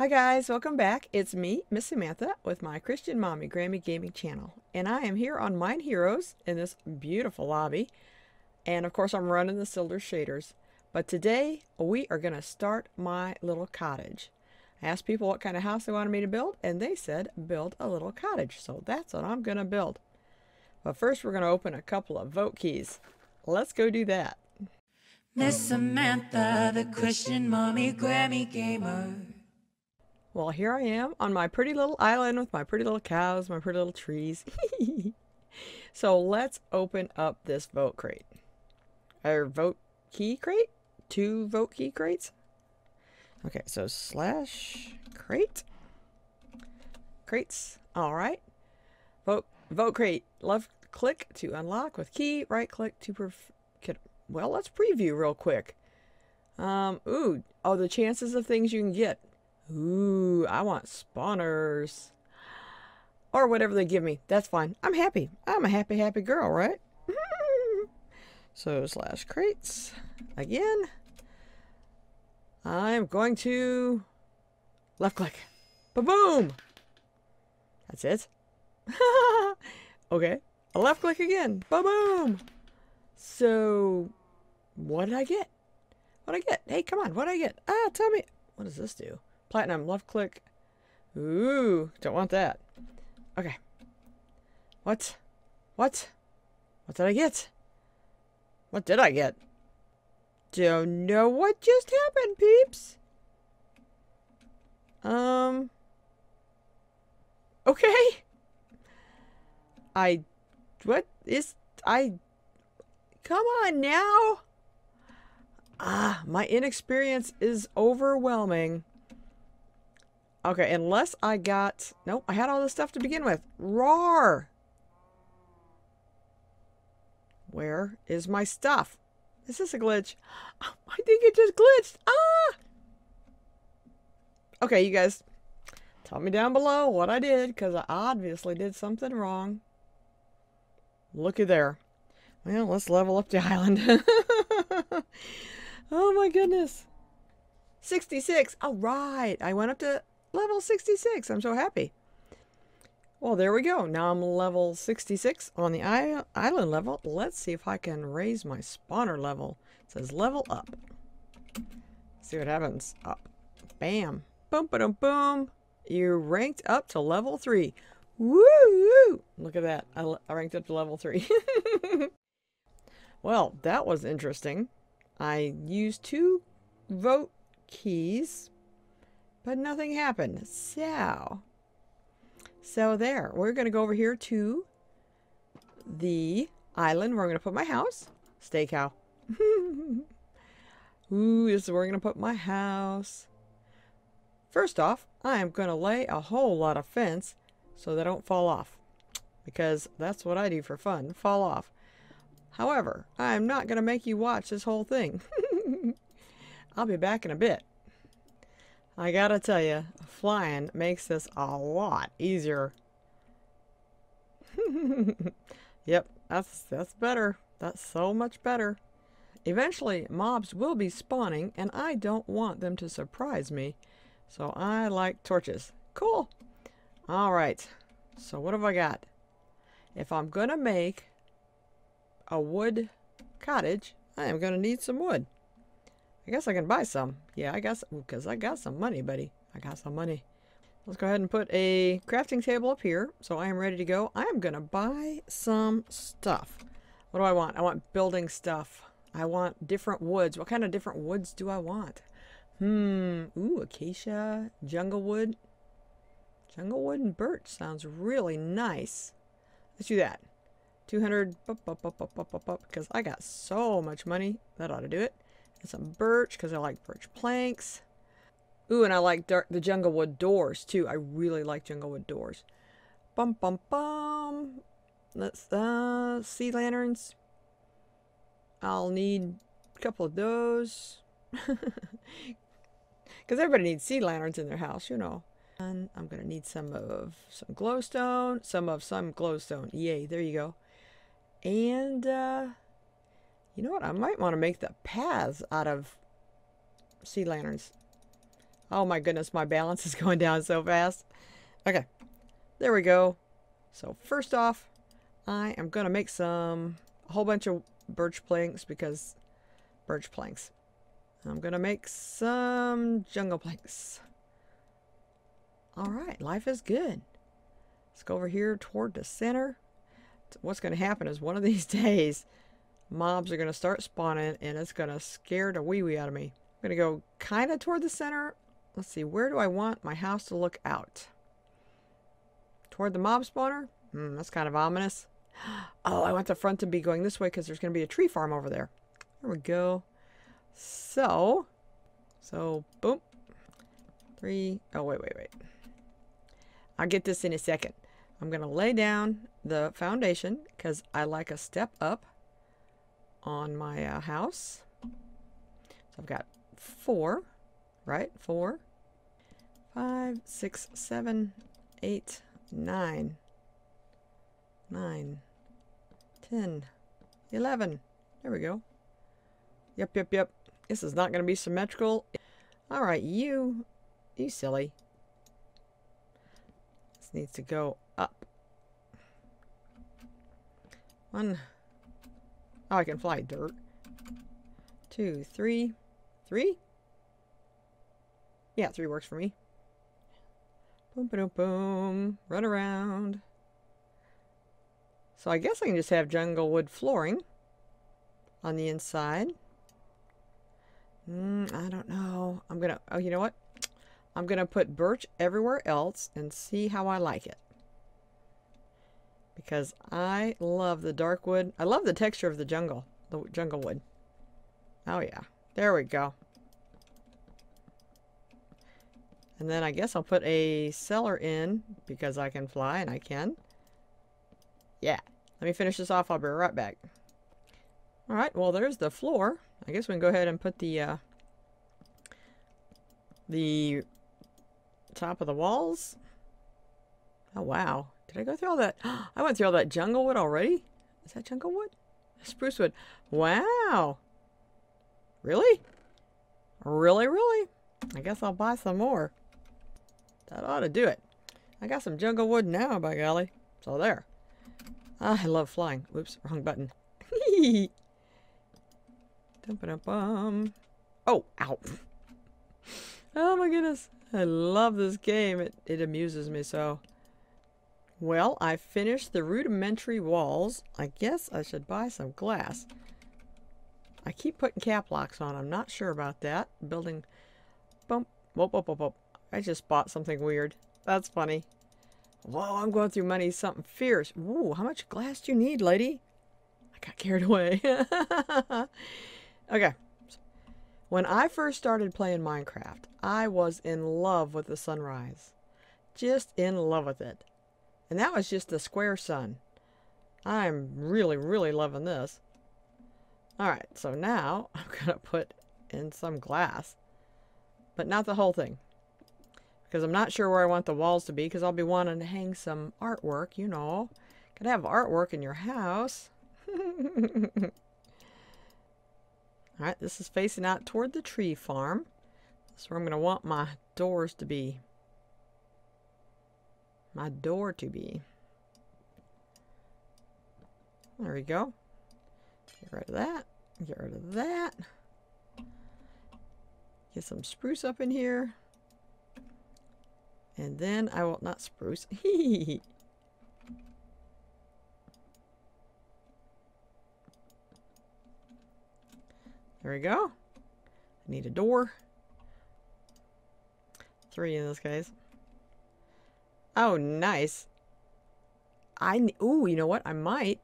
Hi guys, welcome back. It's me, Miss Samantha, with my Christian Mommy Grammy Gaming channel. And I am here on Mine Heroes in this beautiful lobby. And of course I'm running the silver shaders. But today we are going to start my little cottage. I asked people what kind of house they wanted me to build, and they said build a little cottage. So that's what I'm going to build. But first we're going to open a couple of vote keys. Let's go do that. Miss Samantha, the Christian Mommy Grammy Gamer. Well, here I am on my pretty little island with my pretty little cows, my pretty little trees. So let's open up this vote crate. Or vote key crate? Two vote key crates? Okay, so slash crate. Crates. All right. Vote crate. Left click to unlock with key. Right click to... well, let's preview real quick. Ooh. Oh, the chances of things you can get. Ooh, I want spawners. Or whatever they give me. That's fine. I'm happy. I'm a happy, happy girl, right? So, slash crates. Again. I'm going to... left click. Ba-boom! That's it. Okay. I left click again. Ba-boom! So, what did I get? What did I get? Hey, come on. What did I get? Ah, tell me. What does this do? Platinum, left click. Ooh, don't want that. Okay. What? What did I get? What did I get? Don't know what just happened, peeps. Okay. Come on now. Ah, my inexperience is overwhelming. Okay, unless I got... nope, I had all this stuff to begin with. Roar! Where is my stuff? Is this a glitch? Oh, I think it just glitched. Ah! Okay, you guys. Tell me down below what I did, because I obviously did something wrong. Looky there. Well, let's level up the island. Oh my goodness. 66. All right. I went up to... level 66. I'm so happy. Well, there we go. Now I'm level 66 on the island level. Let's see if I can raise my spawner level. It says level up. See what happens. Up. Bam. Boom, ba-dum, boom. You ranked up to level 3. Woo! Woo. Look at that. I ranked up to level 3. Well, that was interesting. I used 2 vote keys. But nothing happened. So there. We're going to go over here to the island where I'm going to put my house. Stay cow. Ooh, this is where I'm going to put my house. First off, I am going to lay a whole lot of fence so they don't fall off. Because that's what I do for fun. Fall off. However, I am not going to make you watch this whole thing. I'll be back in a bit. I gotta tell you, flying makes this a lot easier. Yep, that's better. That's so much better. Eventually, mobs will be spawning, and I don't want them to surprise me. So I like torches. Cool. All right. So what have I got? If I'm gonna make a wood cottage, I am gonna need some wood. I guess I can buy some. Yeah, I guess, because I got some money, buddy. I got some money. Let's go ahead and put a crafting table up here. So I am ready to go. I am going to buy some stuff. What do I want? I want building stuff. I want different woods. What kind of different woods do I want? Ooh, acacia, jungle wood. Jungle wood and birch sounds really nice. Let's do that. 200, because I got so much money. That ought to do it. And some birch, because I like birch planks. Ooh, and I like the jungle wood doors, too. I really like jungle wood doors. Bum, bum, bum. Let's, sea lanterns. I'll need a couple of those. Because everybody needs sea lanterns in their house, you know. And I'm going to need some of some glowstone. Some of some glowstone. Yay, there you go. And, you know what? I might want to make the paths out of sea lanterns. Oh my goodness, my balance is going down so fast. Okay, there we go. So first off, I am gonna make a whole bunch of birch planks because birch planks. I'm gonna make some jungle planks. All right, life is good. Let's go over here toward the center. What's gonna happen is one of these days, mobs are gonna start spawning and it's gonna scare the wee-wee out of me. I'm gonna go kinda toward the center. Let's see, where do I want my house to look out? Toward the mob spawner? Hmm, that's kind of ominous. Oh, I want the front to be going this way because there's gonna be a tree farm over there. There we go. So boom. Three. Oh, wait. I'll get this in a second. I'm gonna lay down the foundation because I like a step up on my house. So I've got 4, right? 4, 5, 6, 7, 8, 9, 10, 11. There we go. Yep. This is not gonna be symmetrical. All right, you silly. This needs to go up. 1. Oh, I can fly dirt. 2, 3. 3? Yeah, 3 works for me. Boom, boom, boom. Run around. So I guess I can just have jungle wood flooring on the inside. I don't know. I'm gonna, oh, you know what? I'm gonna put birch everywhere else and see how I like it. Because I love the dark wood. I love the texture of the jungle wood. Oh yeah, there we go. And then I guess I'll put a cellar in because I can fly and I can. Yeah, let me finish this off. I'll be right back. All right, well, there's the floor. I guess we can go ahead and put the top of the walls. Oh, wow. Did I go through all that? I went through all that jungle wood already? Is that jungle wood? Spruce wood. Wow. Really? Really? I guess I'll buy some more. That ought to do it. I got some jungle wood now, by golly. So there. I love flying. Whoops, wrong button. Dum-ba-dum-bum. Oh, ow. Oh my goodness. I love this game. It amuses me so. Well, I finished the rudimentary walls. I guess I should buy some glass. I keep putting cap locks on. I'm not sure about that. Building. Bump. Whoop. I just bought something weird. That's funny. Whoa, I'm going through money. Something fierce. Ooh, how much glass do you need, lady? I got carried away. Okay. When I first started playing Minecraft, I was in love with the sunrise. Just in love with it. And that was just the square sun. I'm really loving this. Alright, so now I'm going to put in some glass. But not the whole thing. Because I'm not sure where I want the walls to be, because I'll be wanting to hang some artwork, you know. Could have artwork in your house. Alright, this is facing out toward the tree farm. That's where I'm going to want my doors to be. My door to be. There we go. Get rid of that. Get rid of that. Get some spruce up in here. And then I will not spruce. There we go. I need a door. 3 in this case. Oh, nice. Ooh, you know what? I might.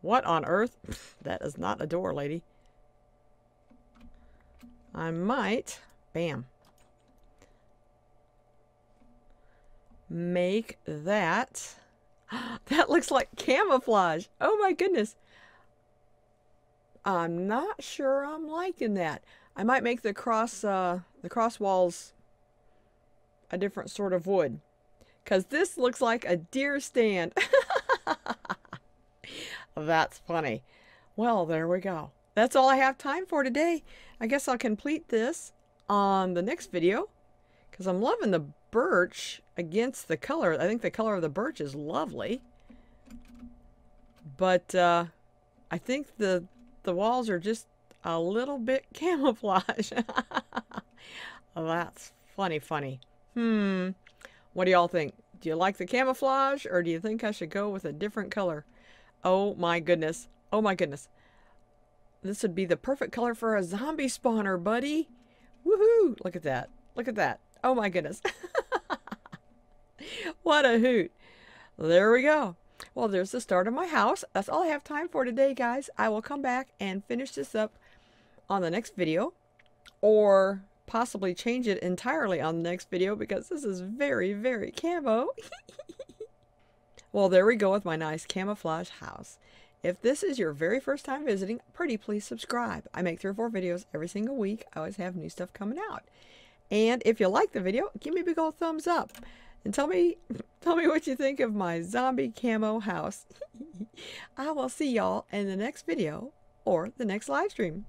What on earth? That is not a door, lady. I might. Bam. Make that. That looks like camouflage. Oh my goodness. I'm not sure I'm liking that. I might make the cross walls a different sort of wood. Because this looks like a deer stand. That's funny. Well, there we go. That's all I have time for today. I guess I'll complete this on the next video, because I'm loving the birch against the color. I think the color of the birch is lovely. But I think the walls are just a little bit camouflage. Oh, that's funny. What do y'all think? Do you like the camouflage, or do you think I should go with a different color? Oh my goodness. This would be the perfect color for a zombie spawner, buddy. Woohoo! Look at that. Look at that. Oh my goodness. What a hoot. There we go. Well, there's the start of my house. That's all I have time for today, guys. I will come back and finish this up on the next video, or possibly change it entirely on the next video, because this is very, very camo. Well, there we go with my nice camouflage house. If this is your very first time visiting, pretty please subscribe. I make 3 or 4 videos every single week. I always have new stuff coming out. And if you like the video, give me a big old thumbs up. And tell me what you think of my zombie camo house. I will see y'all in the next video or the next live stream.